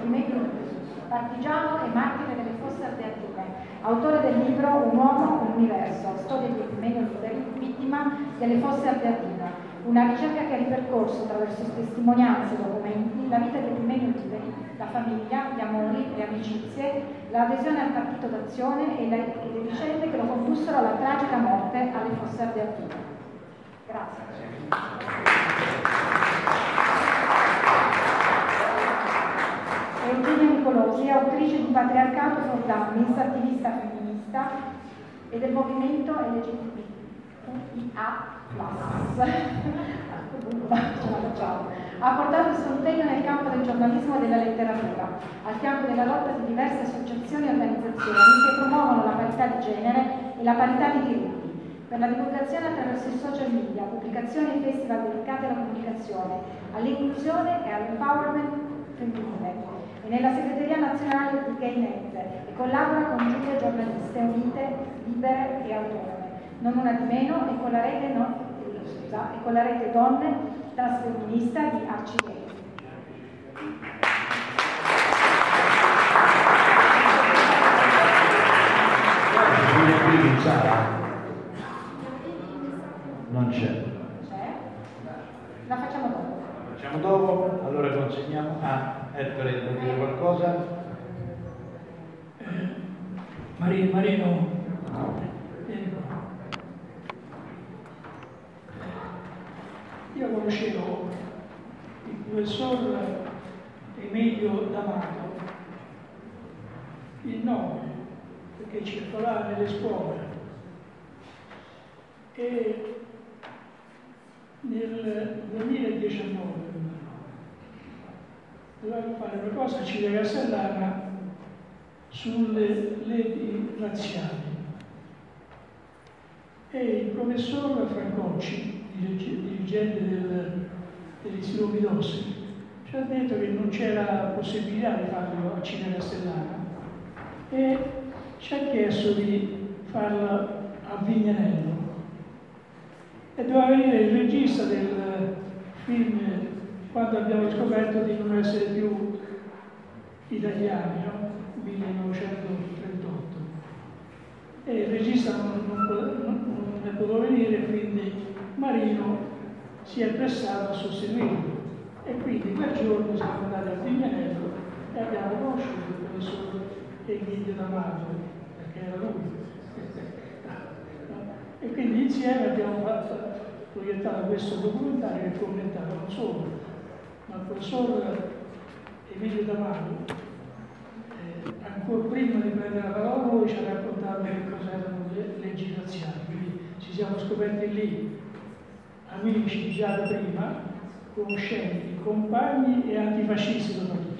Epimenio Liberi, partigiano e martire delle Fosse Ardeatine, autore del libro Un uomo e l'universo, storia di Epimenio Liberi, vittima delle Fosse Ardeatine. Una ricerca che ha ripercorso attraverso testimonianze e documenti la vita di Epimenio Liberi, la famiglia, gli amori, le amicizie, l'adesione al Partito d'Azione e le vicende che lo condussero alla tragica morte alle Fosse Ardeatine. Grazie. Eugenia Nicolosi è autrice di Patriarcato Fordamis, attivista femminista e del movimento LGBTQIA+. Ha portato il suo impegno nel campo del giornalismo e della letteratura, al fianco della lotta di diverse associazioni e organizzazioni che promuovono la parità di genere e la parità di diritti, per la divulgazione attraverso i social media, pubblicazioni e festival dedicati alla comunicazione, all'inclusione e all'empowerment femminile. E nella segreteria nazionale di GayNet e collabora con giornaliste unite, libere e autonome, non una di meno, e con la rete, Donne Transfemminista di ACP. Non c'è. La facciamo dopo. La facciamo dopo, allora consegniamo a Ettore, vuoi dire qualcosa? Marino. Io conoscevo il professor Emidio D'Amato, il nome, perché circolava nelle scuole, e nel 2019, dovevamo fare una cosa a Civita Castellana sulle liti razziali, e il professor Francocci, dirigente dell'Istituto Midossi, ci ha detto che non c'era possibilità di farlo a Civita Castellana e ci ha chiesto di farlo a Vignanello, e doveva venire il regista del film Quando abbiamo scoperto di non essere più italiani, no? 1938, e il regista non ne poteva venire, quindi Marino si è prestato a sostituirlo, e quindi quel giorno siamo andati a Vignanello e abbiamo conosciuto il professor Emidio D'Amato, perché era lui, e quindi insieme abbiamo proiettato questo documentario e commentato non solo, ma il professor Emidio D'Amato, ancora prima di prendere la parola, lui ci ha raccontato che cosa erano le leggi razziali, quindi ci siamo scoperti lì amici già da prima, conoscenti, compagni e antifascisti soprattutto.